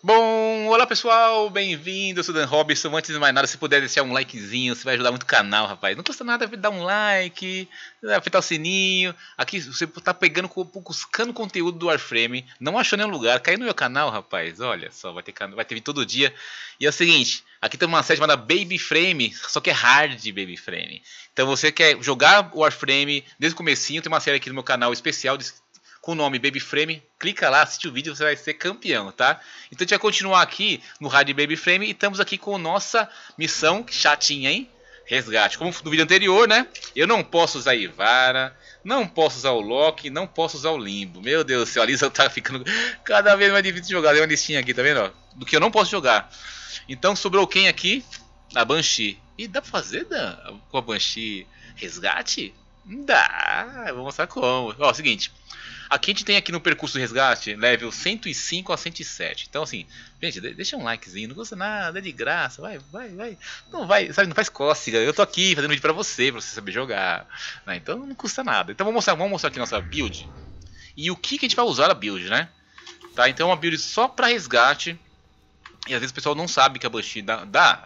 Bom, olá pessoal, bem-vindo, eu sou Dan Robson. Antes de mais nada, se puder deixar um likezinho, você vai ajudar muito o canal, rapaz. Não custa nada dar um like, apertar o sininho. Aqui você tá pegando, buscando conteúdo do Warframe, não achou nenhum lugar, caiu no meu canal, rapaz. Olha só, vai ter vídeo todo dia. E é o seguinte, aqui tem uma série chamada BabyFrame, só que é hard BabyFrame. Então você quer jogar o Warframe desde o comecinho, tem uma série aqui no meu canal especial de... com o nome BabyFrame, clica lá, assiste o vídeo, você vai ser campeão, tá? Então a gente vai continuar aqui no Rádio BabyFrame e estamos aqui com nossa missão, que chatinha, hein? Resgate. Como no vídeo anterior, né? Eu não posso usar a Ivara, não posso usar o Loki, não posso usar o Limbo. Meu Deus do céu, a Alisa tá ficando cada vez mais difícil de jogar. Deu uma listinha aqui, tá vendo? Ó, do que eu não posso jogar. Então sobrou quem aqui? A Banshee. E dá pra fazer, Dan? Com a Banshee resgate? Dá, eu vou mostrar como. Ó, seguinte. Aqui a gente tem aqui no percurso do resgate, level 105 a 107. Então assim, gente, deixa um likezinho, não custa nada, é de graça, vai. Não vai, sabe, não faz cócega. Eu tô aqui fazendo vídeo pra você saber jogar, né? Então não custa nada. Então vamos mostrar aqui nossa build. E o que a gente vai usar a build, né? Tá, então é uma build só pra resgate. E às vezes o pessoal não sabe que a Banshee dá,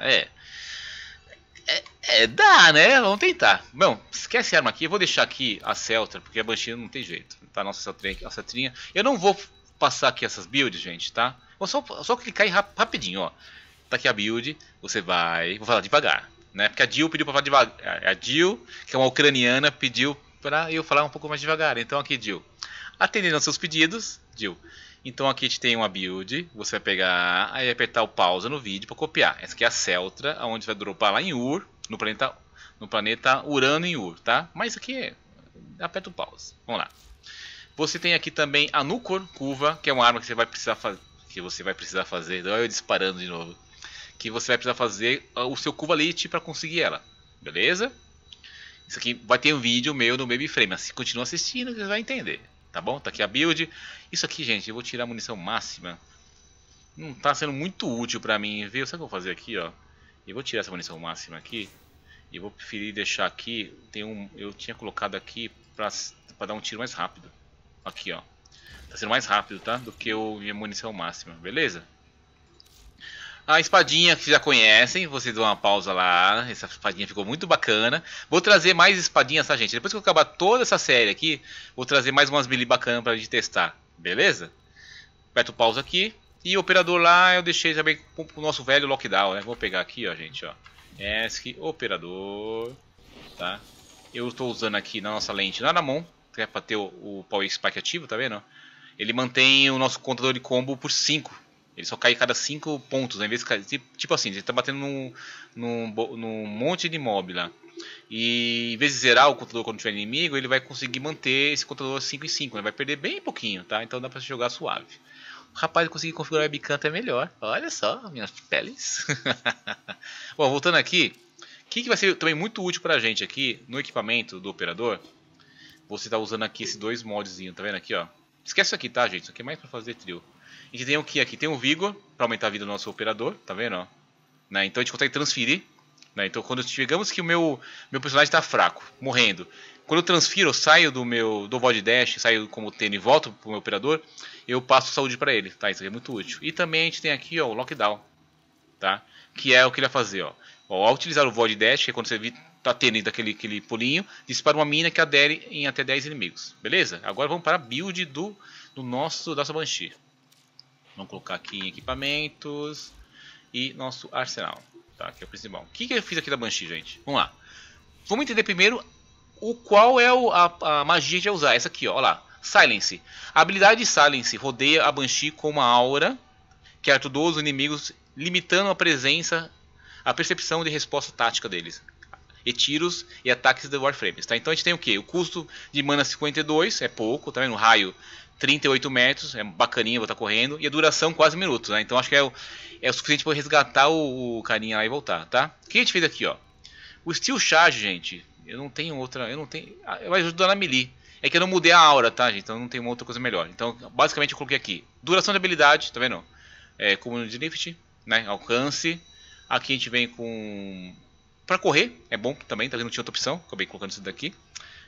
né? Vamos tentar. Bom, esquece a arma aqui. Eu vou deixar aqui a Celtra, porque a Banshee não tem jeito. Tá, nossa Celtrinha. Eu não vou passar aqui essas builds, gente, tá? Vou só clicar aí rapidinho, ó. Tá aqui a build. Você vai... Vou falar devagar, né? Porque a Jill pediu pra falar devagar. A Jill, que é uma ucraniana, pediu pra eu falar um pouco mais devagar. Então aqui, Jill. Atendendo aos seus pedidos, Jill. Então aqui a gente tem uma build, você vai pegar, aí apertar o pausa no vídeo para copiar. Essa aqui é a Celtra, onde vai dropar lá em Ur, no planeta Urano em Ur, tá? Mas aqui é, aperta o pausa, vamos lá. Você tem aqui também a Nucor curva, que é uma arma que você vai precisar fazer, olha eu disparando de novo. Que você vai precisar fazer o seu curvalite para conseguir ela, beleza? Isso aqui vai ter um vídeo meu no BabyFrame, assim, continua assistindo que você vai entender. Tá bom? Tá aqui a build. Isso aqui, gente, eu vou tirar a munição máxima. Não tá sendo muito útil pra mim, viu? Sabe o que eu vou fazer aqui, ó? Eu vou tirar essa munição máxima aqui. E eu vou preferir deixar aqui. Tem um, eu tinha colocado aqui pra dar um tiro mais rápido. Aqui, ó. Tá sendo mais rápido, tá? Do que a minha munição máxima, beleza? A espadinha que já conhecem, vocês dão uma pausa lá, essa espadinha ficou muito bacana. Vou trazer mais espadinhas, tá, gente? Depois que eu acabar toda essa série aqui, vou trazer mais umas melee bacanas pra gente testar, beleza? Aperto pausa aqui, e o operador lá eu deixei também pro nosso velho lockdown, né? Vou pegar aqui, ó, gente, ó, ESC, operador, tá? Eu tô usando aqui na nossa lente Naramon, que é pra ter o Power Spike ativo, tá vendo? Ele mantém o nosso contador de combo por 5. Ele só cai cada 5 pontos, né? Em vez de, tipo assim, ele tá batendo num monte de mob lá. E em vez de zerar o contador quando tiver inimigo, ele vai conseguir manter esse contador 5 em 5, né? Vai perder bem pouquinho, tá? Então dá pra jogar suave. O rapaz conseguir configurar o webcam é melhor. Olha só, minhas peles. Bom, voltando aqui. O que vai ser também muito útil pra gente aqui, no equipamento do operador? Você tá usando aqui esses dois moldezinhos, tá vendo aqui, ó? Esquece isso aqui, tá, gente? Isso aqui é mais pra fazer trio. A gente tem o que aqui? Tem o Vigor, para aumentar a vida do nosso operador, tá vendo? Ó? Né? Então a gente consegue transferir. Né? Então quando chegamos que o meu personagem está fraco, morrendo. Quando eu transfiro, eu saio do Void Dash, saio como Tênis e volto pro meu operador, eu passo saúde para ele, tá? Isso aqui é muito útil. E também a gente tem aqui, ó, o Lockdown, tá? Que é o que ele vai fazer, ó. Ó, ao utilizar o Void Dash, que é quando você tá tendo aquele pulinho, dispara uma mina que adere em até 10 inimigos, beleza? Agora vamos para a build da nossa Banshee. Vamos colocar aqui em equipamentos e nosso arsenal, tá? Que é o principal. O que eu fiz aqui da Banshee, gente? Vamos lá. Vamos entender primeiro qual é a magia que a gente vai usar. Essa aqui, ó lá. Silence. A habilidade Silence rodeia a Banshee com uma aura que atua os inimigos, limitando a percepção de resposta tática deles. E tiros e ataques do Warframe, tá? Então a gente tem o que? O custo de mana 52, é pouco, tá vendo? O raio... 38 metros, é bacaninha, vou estar correndo. E a duração quase minutos, né? Então acho que é o suficiente para resgatar o carinha lá e voltar, tá? O que a gente fez aqui, ó? O Steel Charge, gente, eu não tenho outra, eu não tenho... Vai ajudar na melee. É que eu não mudei a aura, tá, gente? Então não tem uma outra coisa melhor. Então, basicamente, eu coloquei aqui. Duração de habilidade, tá vendo? É, Continuity Lift, né? Alcance. Aqui a gente vem com... Pra correr, é bom também, tá vendo? Não tinha outra opção, acabei colocando isso daqui.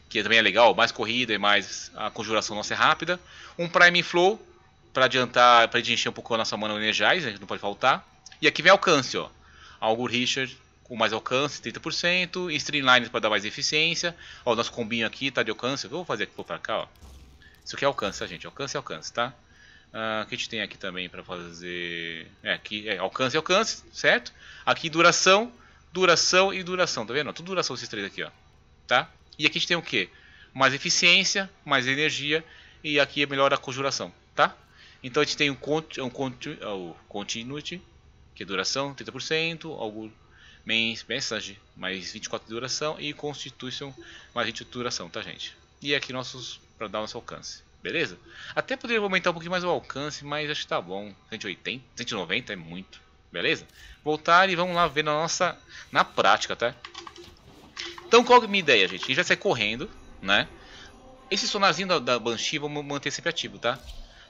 Que também é legal, mais corrida e mais a conjuração nossa é rápida. Um Prime Flow, para adiantar, para encher um pouco a nossa mana energize, a gente não pode faltar. E aqui vem alcance, ó. Algo Richard com mais alcance, 30%. E Streamline para dar mais eficiência. Ó, o nosso combinho aqui tá de alcance. Eu vou fazer aqui, vou pra cá, ó. Isso aqui é alcance, tá, gente? Alcance é alcance, tá? O que a gente tem aqui também para fazer... É, aqui é alcance e alcance, certo? Aqui duração, duração e duração, tá vendo? Tudo duração esses três aqui, ó. Tá? E aqui a gente tem o quê? Mais eficiência, mais energia. E aqui é melhor a conjuração, tá? Então a gente tem o Continuity, que é duração, 30%. Algo Message, mais 24 de duração. E Constitution, mais 20 de duração, tá, gente? E aqui nossos... para dar o nosso alcance, beleza? Até poderia aumentar um pouquinho mais o alcance, mas acho que tá bom. 180, 190 é muito, beleza? Voltar e vamos lá ver na prática, tá? Então qual é a minha ideia, gente? A gente vai sair correndo, né? Esse sonarzinho da Banshee vamos manter sempre ativo, tá?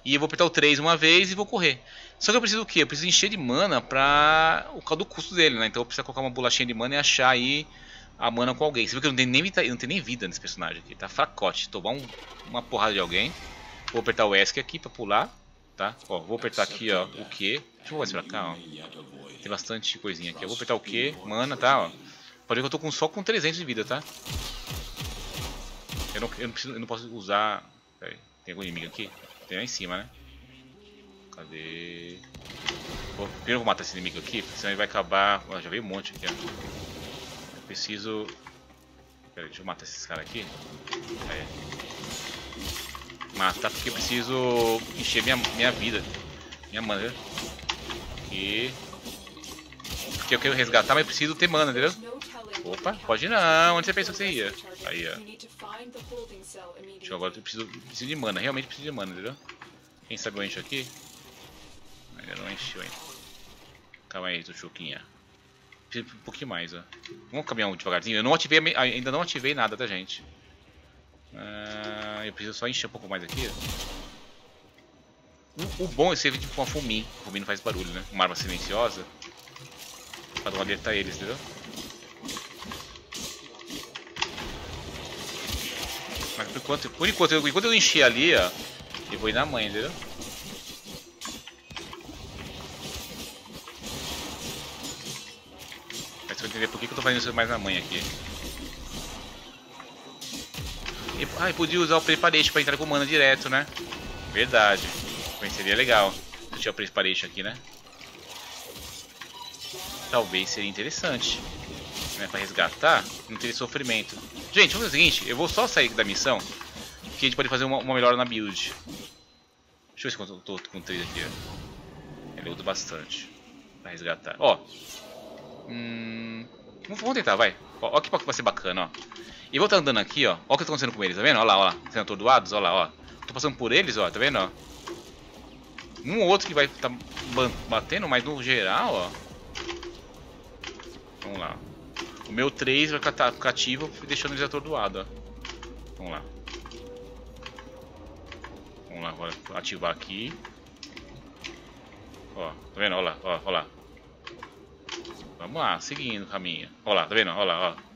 E eu vou apertar o 3 uma vez e vou correr. Só que eu preciso o quê? Eu preciso encher de mana pra... por causa do custo dele, né? Então eu preciso colocar uma bolachinha de mana e achar aí a mana com alguém. Você viu que não tem nem vida nesse personagem aqui. Tá fracote. Tomar uma porrada de alguém. Vou apertar o ESC aqui pra pular. Tá? Ó, vou apertar aqui, ó, o Q. Deixa eu mais pra cá, ó. Tem bastante coisinha aqui. Eu vou apertar o Q. Mana, tá, ó. Pode ver que eu tô só com 300 de vida, tá? Eu não posso usar... Peraí. Tem algum inimigo aqui? Tem lá em cima, né? Cadê? Primeiro eu vou matar esse inimigo aqui, senão ele vai acabar... Ó, já veio um monte aqui, ó. Preciso... Pera aí, deixa eu matar esses caras aqui. Aí. Matar porque eu preciso encher minha vida. Minha mana, entendeu? Aqui. Porque eu quero resgatar, mas preciso ter mana, entendeu? Opa, pode não. Onde você pensou que você ia? Aí, ó. Deixa eu, agora eu preciso de mana. Realmente preciso de mana, entendeu? Quem sabe eu encho aqui? Ainda não encheu ainda. Calma aí, Tuchuquinha. Um pouquinho mais, ó. Vamos caminhar devagarzinho. Eu não ativei, ainda não ativei nada, tá, gente? Eu preciso só encher um pouco mais aqui. O bom é ser tipo uma Fumin. A Fumin não faz barulho, né? Uma arma silenciosa. Pra não alertar eles, entendeu? Mas por enquanto eu encher ali, ó, eu vou ir na mãe, entendeu? Entender por que eu tô fazendo isso mais na manhã aqui. Eu podia usar o Preparation pra entrar com mana direto, né? Verdade. Seria legal se eu tinha o Preparation aqui, né? Talvez seria interessante, né? Pra resgatar, não teria sofrimento. Gente, vamos fazer o seguinte. Eu vou só sair da missão, que a gente pode fazer uma melhora na build. Deixa eu ver se eu tô com 3 aqui, ó. Ele usa bastante pra resgatar. Ó. Vamos tentar, vai. Ó que vai ser bacana, ó. E vou estar andando aqui, ó. Ó o que tá acontecendo com eles, tá vendo? Ó lá, ó lá. Sendo atordoados, ó lá, ó. Tô passando por eles, ó, tá vendo, ó. Um ou outro que vai tá batendo, mas no geral, ó. Vamos lá. O meu 3 vai ficar ativo, deixando eles atordoados, ó. Vamos lá. Vamos lá, agora ativar aqui. Ó, tá vendo? Ó lá, ó, ó lá. Vamos lá, seguindo o caminho. Olha lá, tá vendo? Olha lá, ó.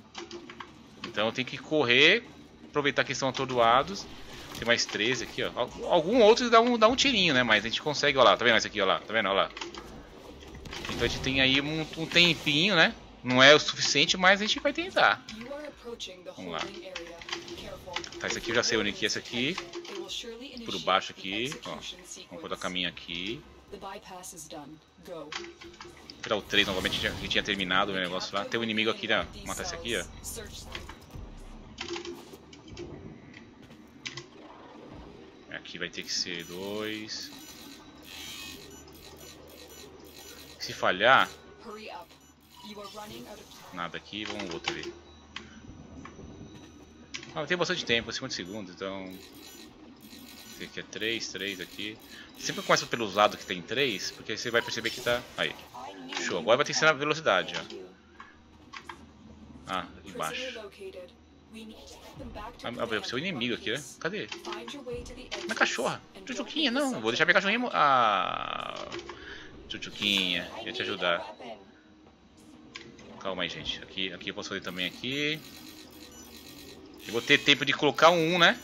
Então eu tenho que correr, aproveitar que estão atordoados. Tem mais 13 aqui, ó. Algum outro dá um tirinho, né? Mas a gente consegue, olha lá, tá vendo? Esse aqui, olha lá, tá vendo? Olha lá. Então a gente tem aí um tempinho, né? Não é o suficiente, mas a gente vai tentar. Vamos lá. Tá, esse aqui eu já sei onde que é esse aqui. Por baixo aqui, ó. Vamos botar o caminho aqui. Tirar o 3 novamente, que tinha terminado o negócio lá. Tem um inimigo aqui, né? Vou matar esse aqui, ó. Aqui vai ter que ser 2. Se falhar... Nada aqui, vamos outro ali. Ah, tem bastante tempo, 50 segundos, então... Aqui é 3, 3 aqui. Sempre começa pelos lados que tem 3, porque aí você vai perceber que tá... Aí, show. Agora vai ter que ser na velocidade, ó. Ah, embaixo. Vai ser o inimigo aqui, né? Cadê? Minha cachorra. Chuchuquinha, não. Vou deixar minha cachorrinha... Ah... Chuchuquinha, ia te ajudar. Calma aí, gente. Aqui eu posso fazer também aqui. Eu vou ter tempo de colocar um, né?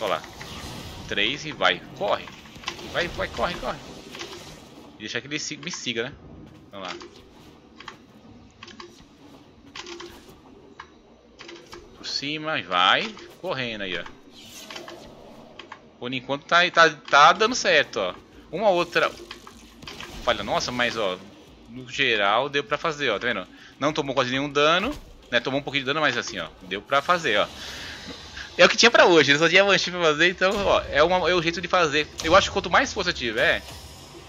Olha lá. 3 e vai. Corre. Vai, vai, corre, corre. Deixa que ele me siga, né? Vamos lá. Por cima, vai. Correndo aí, ó. Por enquanto tá dando certo, ó. Uma outra falha nossa, mas ó, no geral deu pra fazer, ó, tá vendo? Não tomou quase nenhum dano, né? Tomou um pouquinho de dano, mas assim, ó, deu pra fazer, ó. É o que tinha pra hoje, só tinha Banshee pra fazer, então, ó, é o jeito de fazer. Eu acho que quanto mais força tiver,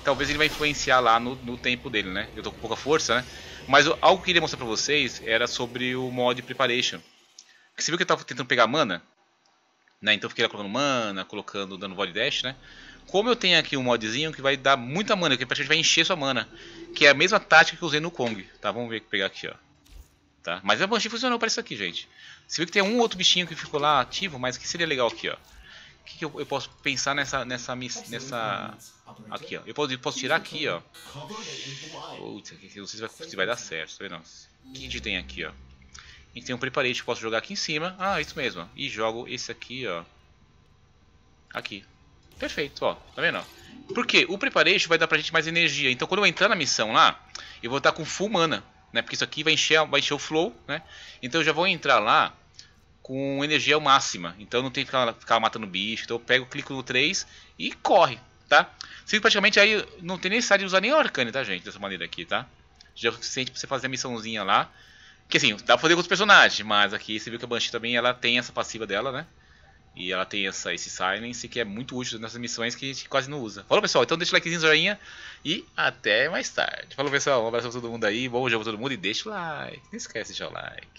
talvez ele vai influenciar lá no tempo dele, né? Eu tô com pouca força, né? Mas algo que eu queria mostrar pra vocês era sobre o mod Preparation. Porque você viu que eu tava tentando pegar mana? Né? Então eu fiquei lá colocando mana, dando Void Dash, né? Como eu tenho aqui um modzinho que vai dar muita mana, que praticamente vai encher sua mana. Que é a mesma tática que eu usei no Kong, tá? Vamos ver, pegar aqui, ó. Tá? Mas a Banshee funcionou para isso aqui, gente. Você viu que tem um outro bichinho que ficou lá ativo, mas o que seria legal aqui, ó? O que eu posso pensar nessa... Aqui, ó. Eu posso tirar aqui, ó. Puta, não sei se vai dar certo, tá vendo? O que a gente tem aqui, ó? A gente tem um Preparation, posso jogar aqui em cima. Ah, isso mesmo. E jogo esse aqui, ó. Aqui. Perfeito, ó. Tá vendo? Porque o Preparation vai dar pra gente mais energia. Então quando eu entrar na missão lá, eu vou estar com full mana. Né? Porque isso aqui vai encher o flow, né? Então eu já vou entrar lá com energia máxima. Então não tem que ficar matando bicho. Então eu pego, clico no 3 e corre, tá? Sim, praticamente aí não tem necessidade de usar nem o Arcane, tá, gente? Dessa maneira aqui, tá? Já é o suficiente pra você fazer a missãozinha lá. Que assim, dá pra fazer com outros personagens. Mas aqui você viu que a Banshee também, ela tem essa passiva dela, né? E ela tem esse Silence que é muito útil nessas missões que a gente quase não usa. Falou, pessoal, então deixa o likezinho, joinha e até mais tarde. Falou, pessoal, um abraço pra todo mundo aí, bom jogo pra todo mundo e deixa o like. Não esquece de deixar o like.